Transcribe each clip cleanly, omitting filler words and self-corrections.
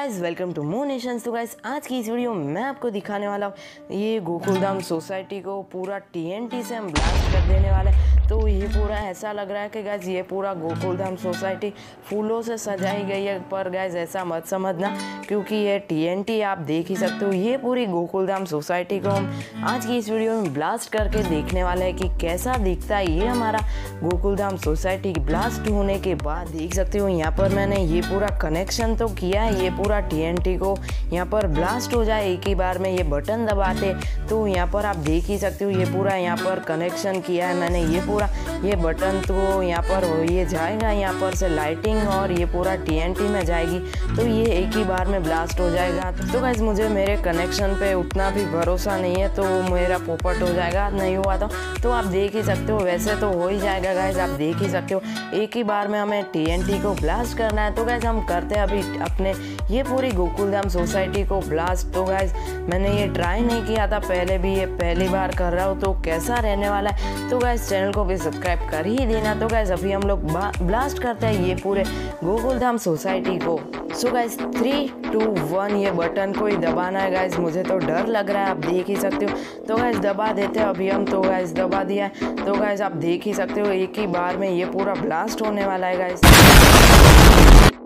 Guys welcome to mo nations. तो guys आज की इस वीडियो में मैं आपको दिखाने वाला हूँ ये गोकुलधाम सोसाइटी को पूरा TNT से हम ब्लास्ट कर देने वाले हैं। तो ये पूरा ऐसा लग रहा है कि गाइस ये पूरा गोकुलधाम सोसाइटी फूलों से सजाई गई है, पर गाइस ऐसा मत समझना क्योंकि ये TNT आप देख ही सकते हो। ये पूरी गोकुलधाम सोसाइटी को हम आज की इस वीडियो में ब्लास्ट करके देखने वाले हैं कि कैसा दिखता है ये हमारा गोकुलधाम सोसाइटी। ब्लास्ट होने के बाद देख सकते हो यहाँ पर मैंने ये पूरा कनेक्शन तो किया है, ये पूरा TNT को यहाँ पर ब्लास्ट हो जाए एक ही बार में ये बटन दबाते। तो यहाँ पर आप देख ही सकते हो ये पूरा यहाँ पर कनेक्शन किया है मैंने, ये पूरा ये बटन तो यहाँ पर ये जाएगा, यहाँ पर से लाइटिंग और ये पूरा TNT में जाएगी तो ये एक ही बार में ब्लास्ट हो जाएगा। तो गाइस मुझे मेरे कनेक्शन पे उतना भी भरोसा नहीं है, तो मेरा पोपट हो जाएगा, नहीं हुआ तो आप देख ही सकते हो, वैसे तो हो ही जाएगा। गाइस आप देख ही सकते हो एक ही बार में हमें TNT को ब्लास्ट करना है। तो गाइस हम करते हैं अभी अपने ये पूरी गोकुलधाम सोसाइटी को ब्लास्ट। तो गाइस मैंने ये ट्राई नहीं किया था पहले भी, ये पहली बार कर रहा हूँ, तो कैसा रहने वाला है तो गाइस चैनल को भी सब्सक्राइब कर ही देना। तो गाइस अभी हम लोग ब्लास्ट करते हैं ये पूरे गोकुलधाम सोसाइटी को। सो गाइस 3, 2, 1 ये बटन को ही दबाना है। गाइस मुझे तो डर लग रहा है, आप देख ही सकते हो। तो गाइस दबा देते हैं अभी हम। तो गाइस दबा दिया है। तो गाइस आप देख ही सकते हो एक ही बार में ये पूरा ब्लास्ट होने वाला है। गाइस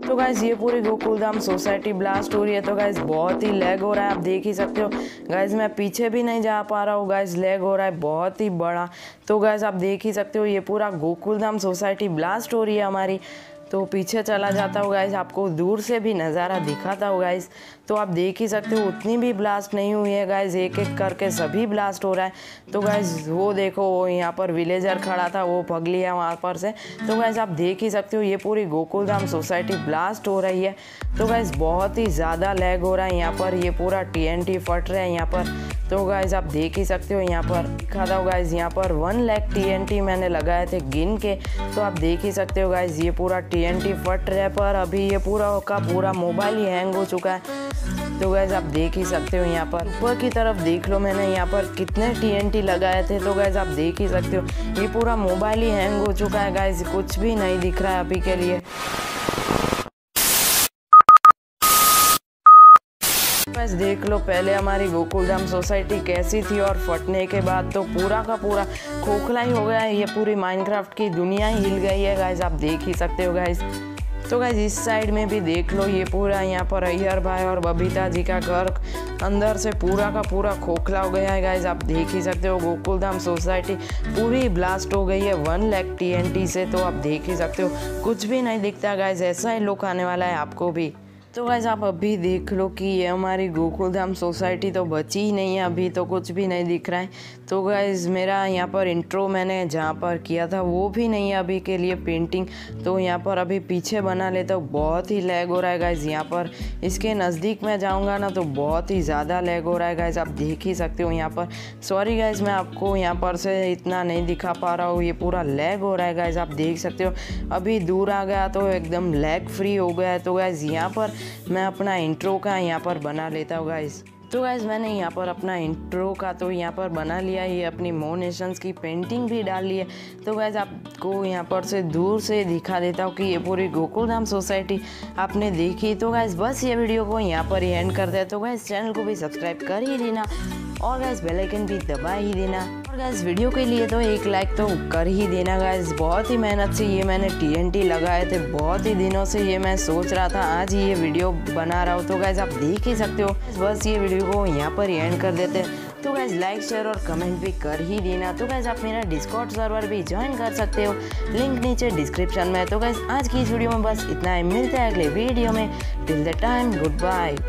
तो गाइस ये पूरी गोकुलधाम सोसाइटी ब्लास्ट हो रही है। तो गाइस बहुत ही लैग हो रहा है, आप देख ही सकते हो। गाइस मैं पीछे भी नहीं जा पा रहा हूँ, गाइस लैग हो रहा है बहुत ही बड़ा। तो गाइस आप देख ही सकते हो ये पूरा गोकुलधाम सोसाइटी ब्लास्ट हो रही है हमारी। तो पीछे चला जाता हो गाइस, आपको दूर से भी नज़ारा दिखाता हो गाइस। तो आप देख ही सकते हो उतनी भी ब्लास्ट नहीं हुई है गाइस, एक एक करके सभी ब्लास्ट हो रहा है। तो गाइस वो देखो वो यहाँ पर विलेजर खड़ा था, वो भग लिया वहाँ पर से। तो गाइस आप देख ही सकते हो ये पूरी गोकुलधाम सोसाइटी ब्लास्ट हो रही है। तो गाइस बहुत ही ज़्यादा लैग हो रहा है यहाँ पर, ये पूरा TNT फट रहा है यहाँ पर। तो गाइस आप देख ही सकते हो यहाँ पर दिखा था गाइस, यहाँ पर 1 लाख TNT मैंने लगाए थे गिन के। तो आप देख ही सकते हो गाइस ये पूरा TNT फट रहा है, पर अभी ये पूरा का पूरा मोबाइल ही हैंग हो चुका है। तो गाइस आप देख ही सकते हो यहाँ पर ऊपर की तरफ देख लो मैंने यहाँ पर कितने TNT लगाए थे। तो गाइस आप देख ही सकते हो ये पूरा मोबाइल ही हैंग हो चुका है गाइस, कुछ भी नहीं दिख रहा है अभी के लिए। गाइस देख लो पहले हमारी गोकुलधाम सोसाइटी कैसी थी और फटने के बाद तो पूरा का पूरा खोखला ही हो गया है, ये पूरी माइनक्राफ्ट की दुनिया ही हिल गई है। गाइस आप देख ही सकते हो गाइस। तो गाइस इस साइड में भी देख लो ये पूरा यहाँ पर अय्यर भाई और बबीता जी का घर अंदर से पूरा का पूरा खोखला हो गया है। गाइस आप देख ही सकते हो गोकुलधाम सोसाइटी पूरी ब्लास्ट हो गई है 1 लाख TNT से। तो आप देख ही सकते हो कुछ भी नहीं दिखता गाइस, ऐसा ही लुक आने वाला है आपको भी। तो गाइस आप अभी देख लो कि ये हमारी गोकुलधाम सोसाइटी तो बची ही नहीं है अभी, तो कुछ भी नहीं दिख रहा है। तो गाइस मेरा यहाँ पर इंट्रो मैंने जहाँ पर किया था वो भी नहीं है अभी के लिए पेंटिंग। तो यहाँ पर अभी पीछे बना लेता हूँ, बहुत ही लैग हो रहा है गाइस। यहाँ पर इसके नज़दीक मैं जाऊँगा ना तो बहुत ही ज़्यादा लैग हो रहा है गाइस, आप देख ही सकते हो यहाँ पर। सॉरी गाइस मैं आपको यहाँ पर से इतना नहीं दिखा पा रहा हूँ, ये पूरा लैग हो रहा है गाइस, आप देख सकते हो। अभी दूर आ गया तो एकदम लैग फ्री हो गया है। तो गाइस यहाँ पर मैं अपना इंट्रो का यहाँ पर बना लेता हूँ गाइस। तो गाइस मैंने यहाँ पर अपना इंट्रो का तो यहाँ पर बना लिया है, ये अपनी मो नेशंस की पेंटिंग भी डाल ली है। तो गाइस आपको यहाँ पर से दूर से दिखा देता हूँ कि ये पूरी गोकुलधाम सोसाइटी आपने देखी। तो गाइस बस ये वीडियो को यहाँ पर ही एंड करते हैं। तो गाइस चैनल को भी सब्सक्राइब कर ही देना और गाइस बेल आइकन भी दबा ही देना और गाइस वीडियो के लिए तो एक लाइक तो कर ही देना गाइस। बहुत ही मेहनत से ये मैंने TNT लगाए थे, बहुत ही दिनों से ये मैं सोच रहा था, आज ये वीडियो बना रहा हूँ। तो गाइस आप देख ही सकते हो। बस ये वीडियो को यहाँ पर ही एंड कर देते हैं। तो गाइस लाइक शेयर और कमेंट भी कर ही देना। तो गाइस आप मेरा डिस्कॉर्ड सर्वर भी ज्वाइन कर सकते हो, लिंक नीचे डिस्क्रिप्शन में है। तो गाइस आज की इस वीडियो में बस इतना ही, मिलता है अगले वीडियो में। Till the time good bye.